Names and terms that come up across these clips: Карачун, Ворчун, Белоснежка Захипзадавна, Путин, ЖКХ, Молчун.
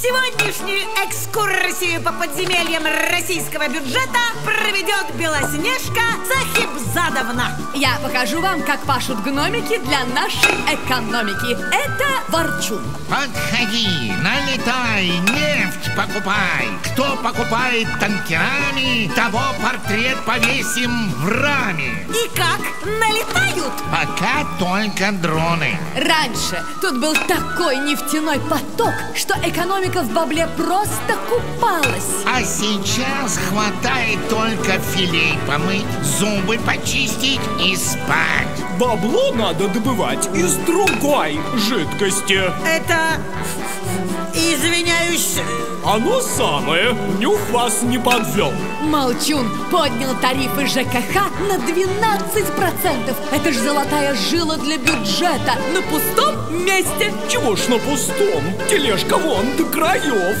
Сегодняшнюю экскурсию по подземельям российского бюджета проведет Белоснежка Захипзадавна. Я покажу вам, как пашут гномики для нашей экономики. Это Ворчун. Подходи, налетай, нефть покупай. Кто покупает танкерами, того портрет повесим в раме. И как? Налетают? Пока только дроны. Раньше тут был такой нефтяной поток, что экономика в бабле просто купалась. А сейчас хватает только филей помыть, зубы почистить и спать. Бабло надо добывать из другой жидкости. Это... извиняюсь. Оно самое. Нюх вас не подвел. Молчун поднял тарифы ЖКХ на 12%. Это же золотая жила для бюджета. На пустом месте. Чего ж на пустом? Тележка вон до краев.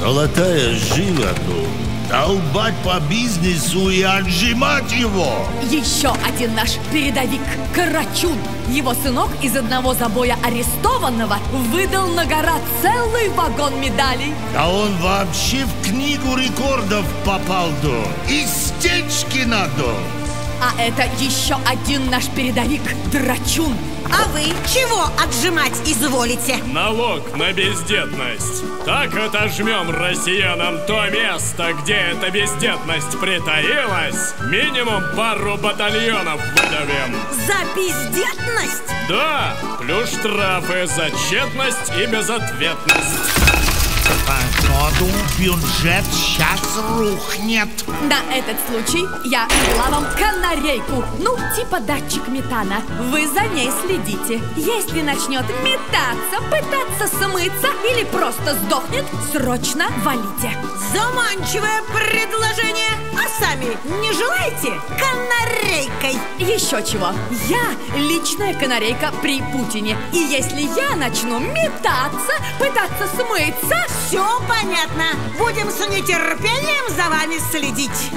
Золотая жила, ну. Долбать по бизнесу и отжимать его. Еще один наш передовик Карачун. Его сынок из одного забоя арестованного выдал на гора целый вагон медалей. Да он вообще в книгу рекордов попал до. Истечки надо. А это еще один наш передовик Драчун. А вы чего отжимать изволите? Налог на бездетность. Так отожмем россиянам то место, где эта бездетность притаилась. Минимум пару батальонов выдавим. За бездетность? Да, плюс штрафы за тщетность и безответность. Походу, бюджет сейчас рухнет. На этот случай я взяла вам канарейку. Ну, типа датчик метана. Вы за ней следите. Если начнет метаться, пытаться смыться или просто сдохнет, срочно валите. Заманчивое предложение. А сами не желаете канарейкой? Еще чего. Я личная канарейка при Путине. И если я начну метаться, пытаться смыться... Все понятно. Будем с нетерпением за вами следить.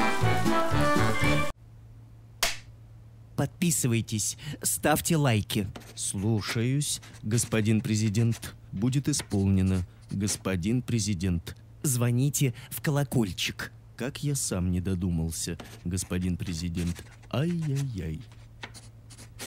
Подписывайтесь, ставьте лайки. Слушаюсь, господин президент. Будет исполнено, господин президент. Звоните в колокольчик. Как я сам не додумался, господин президент. Ай-яй-яй.